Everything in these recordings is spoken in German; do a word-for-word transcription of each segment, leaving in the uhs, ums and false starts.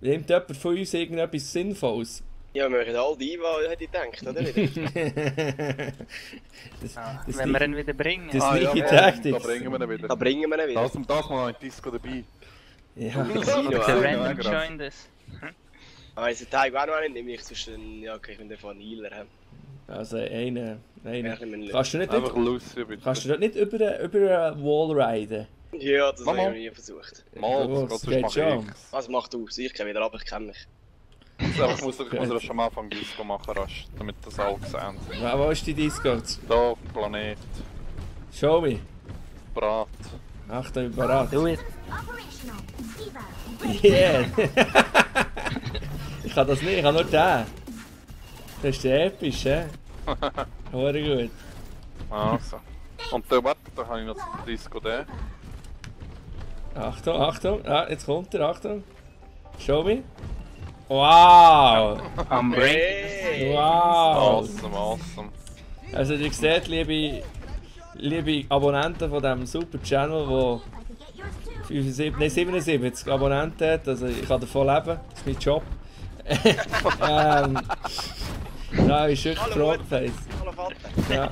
Nimmt jemand von uns irgendetwas Sinnvolles? Ja, wir machen all die, was hätte ich gedacht, oder? das, ah, das wenn wir ihn wieder bringen. Das ah, ja, ja, da bringen wir ihn wieder. Da bringen wir ihn wieder. Das und das mal in die Disco dabei. Ja, das ist ein random join das. Aber ist der Teig auch noch nicht, nämlich zwischen, ja, ich bin von Eiler haben. Also eine, eine. Kannst du nicht über, lustig, kannst du nicht über, über einen Wall riden? Ja, das habe ich noch nie versucht. Mal, das, oh, das geht schon. Was also macht du? Ich kenne wieder ab, ich kenne mich. So, ich muss das schon am Anfang Disco machen, rasch, damit das alle sehen. Ja, wo ist die Disco? Da, Planet. Show me. Brat. Ach, da bin ich bereit. Do it. Yeah. Ich kann das nicht, ich kann nur den. Das ist der episch, hä? Hure gut. Also. Und da, warte, da habe ich noch den Disco da. Achtung, Achtung. Ah, jetzt kommt er, Achtung. Show me. Wow! Am hey. Wow! Awesome, awesome! Also ihr seht, liebe, liebe Abonnenten von diesem super Channel, der fünfundsiebzig, nein, siebenundsiebzig Abonnenten hat, also ich kann davon leben, das ist mein Job. ähm, nein, ist wirklich Frogface. Ja.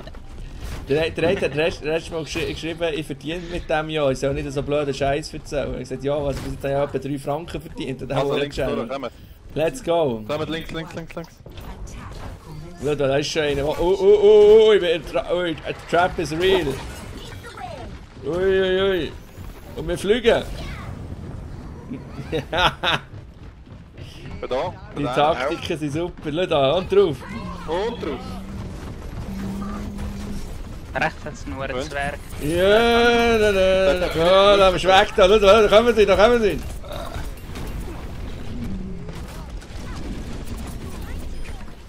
Der, der, der, der hat letztes Mal geschrieben, ich verdiene mit diesem Jahr, ich soll nicht so blöden Scheiß erzählen. Er hat gesagt, ja, was, ich habe ja etwa drei Franken verdient und dann also links durch, kommen. Let's go! Kommen, links, links, links, links. Schau, da ist schon einer. Oh, oh, oh, oh, ich bin tra oh, the trap is real. Ui, ui, ui. Und wir fliegen. Die Taktiken sind super. Schau da, und drauf. Und drauf. Rechts hat es nur ein Zwerg. Ja, da, da, da, da, da, weg da, da, da, da kommen sie, da kommen sie.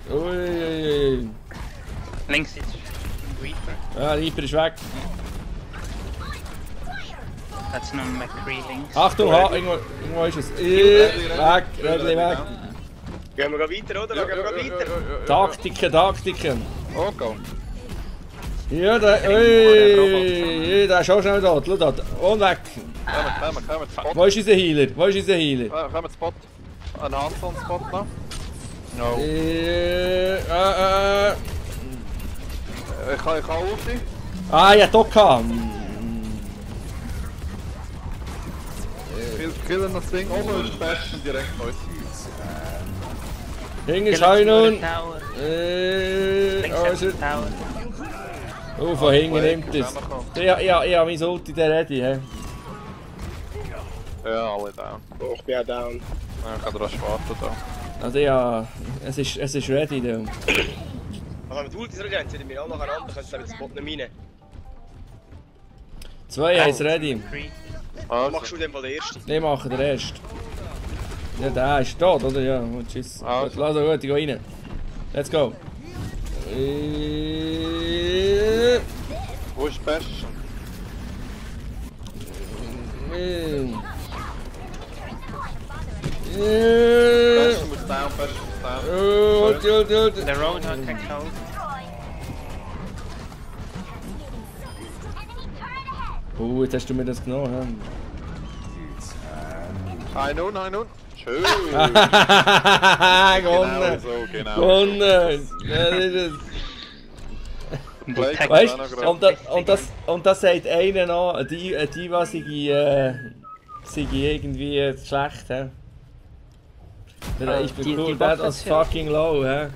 Uiuiui. Links ist Reaper. Ah, Reaper ist weg. Das ist noch ein McCree links. Achtung, ha, irgendwo, irgendwo ist es. Weg, Rödli weg. Gehen wir weiter, oder? Gehen wir weiter. Taktiken, Taktiken. Okay. Ja, da, ui, da ist auch schnell dort, schau dort, und weg! Kommen, kommen, kommen, Spot! Wo ist unser Healer? Wo ist unser Healer? Kommen, wir Spot! Ein Hanson-Spot noch? No! Äh, äh, äh! Ich kann auch Ulti! Ah, ja, doch kann! Killen das Ding oben und spätestens direkt neu. Ding ist Heinun! Äh, also... Oh, von hinten nimmt es. Ja, ja, ja, mein Ulti, der ready, hä? Ja, alle down. Oh, ich bin auch down. Ja, ich kann drauf warten da. Also ja, es ist, es ist ready, da. Also mit Ulti zurück, jetzt sind wir alle nacheinander, können sie mit dem Bot nicht rein. Zwei haben es ready. Also. Machst du den mal den ersten? Ich mache den ersten. Ja, der ist tot, oder? Ja, tschüss. Also. Lass uns gut, ich gehe rein. Let's go. Wo ist Bash? Bash muss down, Bash muss down. Oh, oh, oh, oh. Der Roadhog kriegt Hold. Oh, jetzt hast du mir das genommen. Hi nun, hi nun. Schön. Gewonnen. Genau so, genau. Gewonnen. Das ist es. Weißt, und, da, und das und das sagt einer noch, die Diva sei, äh, sei irgendwie schlecht, hä? Der ist cool, der ist fucking low, hä?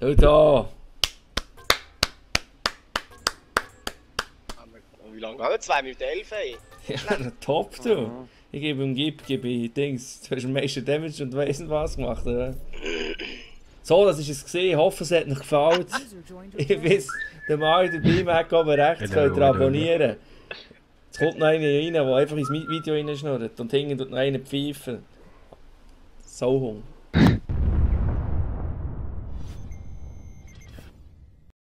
Schau da! Lange? zwei Minuten elf, ey. Ja, top, du. Mhm. Ich gebe ihm Gib, gebe ich Dings. Du hast am meisten Damage und weiss nicht was gemacht, oder? So, das ist es gesehen. Ich hoffe, es hat euch gefallen. Ich weiss, der Mario dabei mag oben rechts, könnt ihr abonnieren. Jetzt kommt noch einer rein, der einfach ins Video reinschnurrt und hinten tut noch einer pfeifen. So hung.